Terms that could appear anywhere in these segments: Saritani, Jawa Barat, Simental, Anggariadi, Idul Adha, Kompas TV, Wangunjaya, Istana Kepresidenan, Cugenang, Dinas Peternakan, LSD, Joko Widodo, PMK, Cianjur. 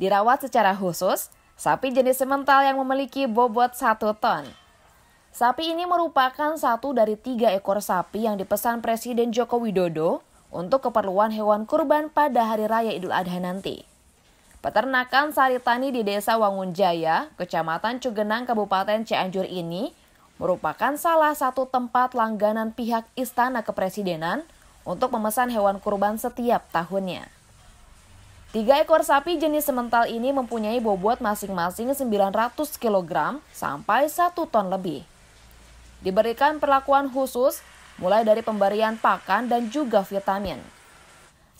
Dirawat secara khusus, sapi jenis Simental yang memiliki bobot 1 ton. Sapi ini merupakan satu dari 3 ekor sapi yang dipesan Presiden Joko Widodo untuk keperluan hewan kurban pada Hari Raya Idul Adha nanti. Peternakan Saritani di Desa Wangunjaya, Kecamatan Cugenang, Kabupaten Cianjur ini merupakan salah satu tempat langganan pihak Istana Kepresidenan untuk memesan hewan kurban setiap tahunnya. 3 ekor sapi jenis Simental ini mempunyai bobot masing-masing 900 kg sampai 1 ton lebih. Diberikan perlakuan khusus mulai dari pemberian pakan dan juga vitamin.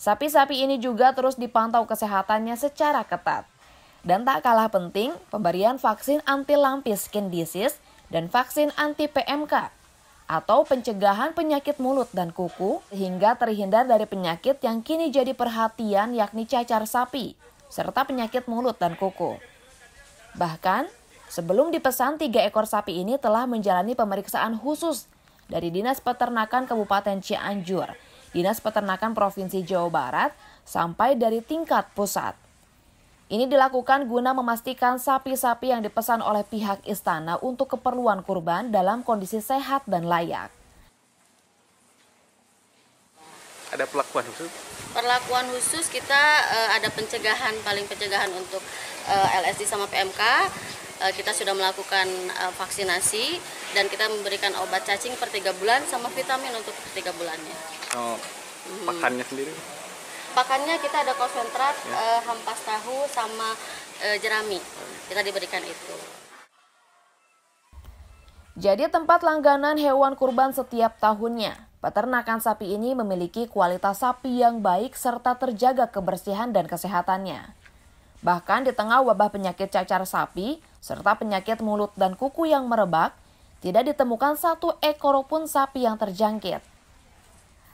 Sapi-sapi ini juga terus dipantau kesehatannya secara ketat. Dan tak kalah penting, pemberian vaksin anti lampi skin disease dan vaksin anti PMK atau pencegahan penyakit mulut dan kuku sehingga terhindar dari penyakit yang kini jadi perhatian yakni cacar sapi serta penyakit mulut dan kuku. Bahkan, sebelum dipesan 3 ekor sapi ini telah menjalani pemeriksaan khusus dari Dinas Peternakan Kabupaten Cianjur, Dinas Peternakan Provinsi Jawa Barat, sampai dari tingkat pusat. Ini dilakukan guna memastikan sapi-sapi yang dipesan oleh pihak istana untuk keperluan kurban dalam kondisi sehat dan layak. Ada perlakuan khusus? Perlakuan khusus kita ada pencegahan, paling pencegahan untuk LSD sama PMK. Kita sudah melakukan vaksinasi dan kita memberikan obat cacing per 3 bulan sama vitamin untuk 3 bulannya. Oh, pakannya sendiri? Pakannya kita ada konsentrat, hampas tahu sama jerami, kita diberikan itu. Jadi tempat langganan hewan kurban setiap tahunnya, peternakan sapi ini memiliki kualitas sapi yang baik serta terjaga kebersihan dan kesehatannya. Bahkan di tengah wabah penyakit cacar sapi serta penyakit mulut dan kuku yang merebak, tidak ditemukan satu ekor pun sapi yang terjangkit.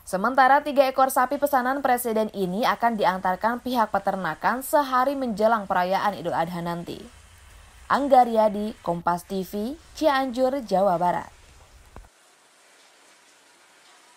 Sementara 3 ekor sapi pesanan presiden ini akan diantarkan pihak peternakan sehari menjelang perayaan Idul Adha nanti. Anggariadi, Kompas TV, Cianjur, Jawa Barat.